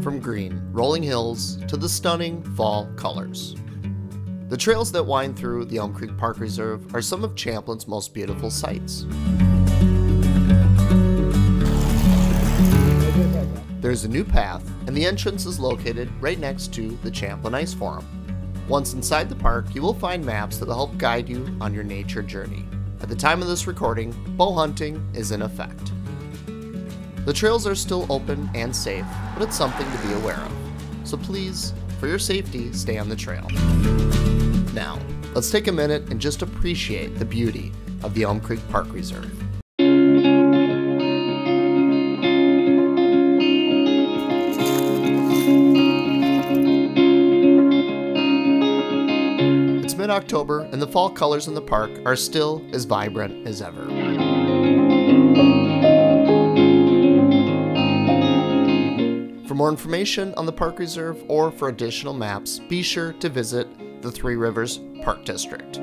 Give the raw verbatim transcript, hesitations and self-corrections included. From green, rolling hills to the stunning fall colors. The trails that wind through the Elm Creek Park Reserve are some of Champlin's most beautiful sights. There's a new path, and the entrance is located right next to the Champlin Ice Forum. Once inside the park, you will find maps that will help guide you on your nature journey. At the time of this recording, bow hunting is in effect. The trails are still open and safe, but it's something to be aware of. So please, for your safety, stay on the trail. Now, let's take a minute and just appreciate the beauty of the Elm Creek Park Reserve. It's mid-October and the fall colors in the park are still as vibrant as ever. For more information on the park reserve or for additional maps, be sure to visit the Three Rivers Park District.